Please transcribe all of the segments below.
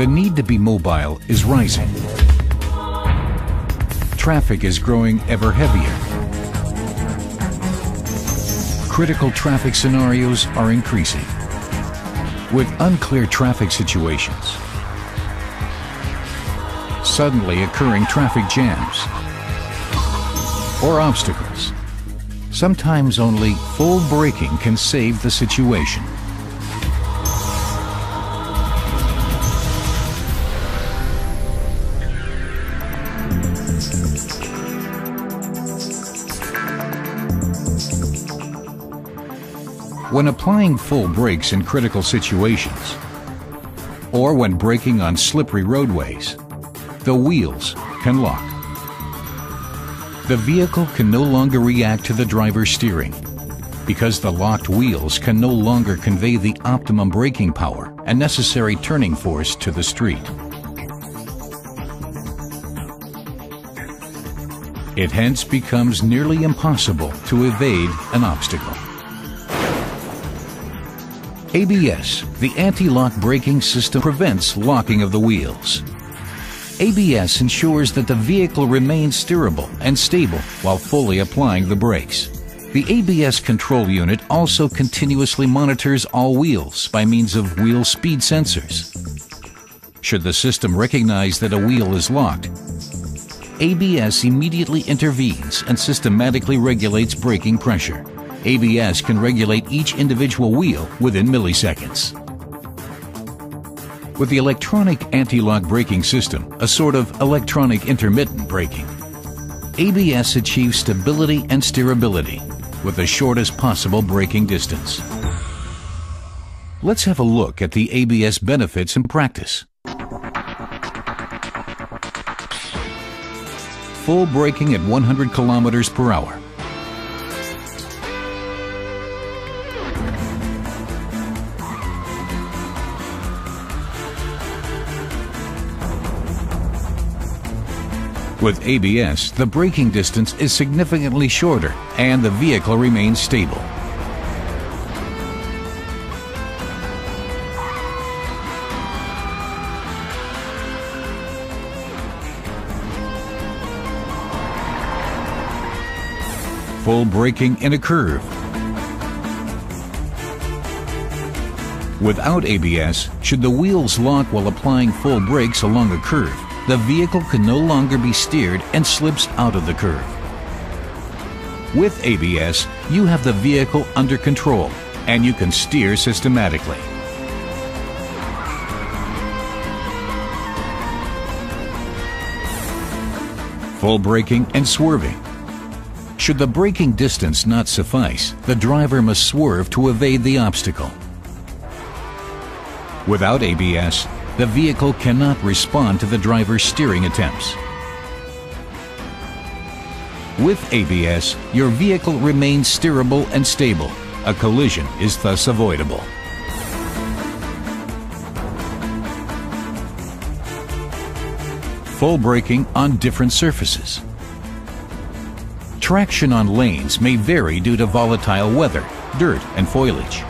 The need to be mobile is rising. Traffic is growing ever heavier. Critical traffic scenarios are increasing. With unclear traffic situations, suddenly occurring traffic jams, or obstacles, sometimes only full braking can save the situation. When applying full brakes in critical situations, or when braking on slippery roadways, the wheels can lock. The vehicle can no longer react to the driver's steering because the locked wheels can no longer convey the optimum braking power and necessary turning force to the street. It hence becomes nearly impossible to evade an obstacle. ABS, the anti-lock braking system, prevents locking of the wheels. ABS ensures that the vehicle remains steerable and stable while fully applying the brakes. The ABS control unit also continuously monitors all wheels by means of wheel speed sensors. Should the system recognize that a wheel is locked, ABS immediately intervenes and systematically regulates braking pressure. ABS can regulate each individual wheel within milliseconds. With the electronic anti-lock braking system, a sort of electronic intermittent braking, ABS achieves stability and steerability with the shortest possible braking distance. Let's have a look at the ABS benefits in practice. Full braking at 100 kilometers per hour. With ABS, the braking distance is significantly shorter and the vehicle remains stable. Full braking in a curve. Without ABS, should the wheels lock while applying full brakes along a curve, the vehicle can no longer be steered and slips out of the curve. With ABS, you have the vehicle under control and you can steer systematically. Full braking and swerving. Should the braking distance not suffice, the driver must swerve to evade the obstacle. Without ABS, the vehicle cannot respond to the driver's steering attempts. With ABS, your vehicle remains steerable and stable. A collision is thus avoidable. Full braking on different surfaces. Traction on lanes may vary due to volatile weather, dirt, and foliage.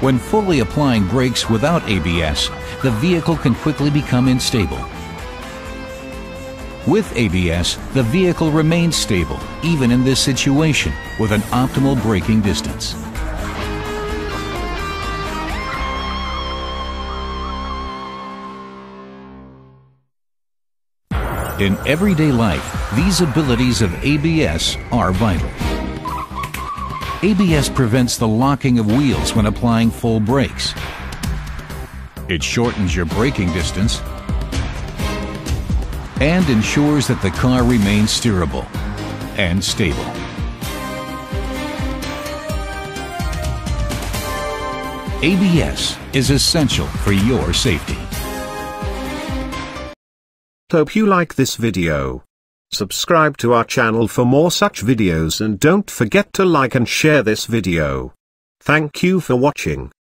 When fully applying brakes without ABS, the vehicle can quickly become unstable. With ABS, the vehicle remains stable, even in this situation, with an optimal braking distance. In everyday life, these abilities of ABS are vital. ABS prevents the locking of wheels when applying full brakes. It shortens your braking distance and ensures that the car remains steerable and stable. ABS is essential for your safety. Hope you like this video. Subscribe to our channel for more such videos and don't forget to like and share this video. Thank you for watching.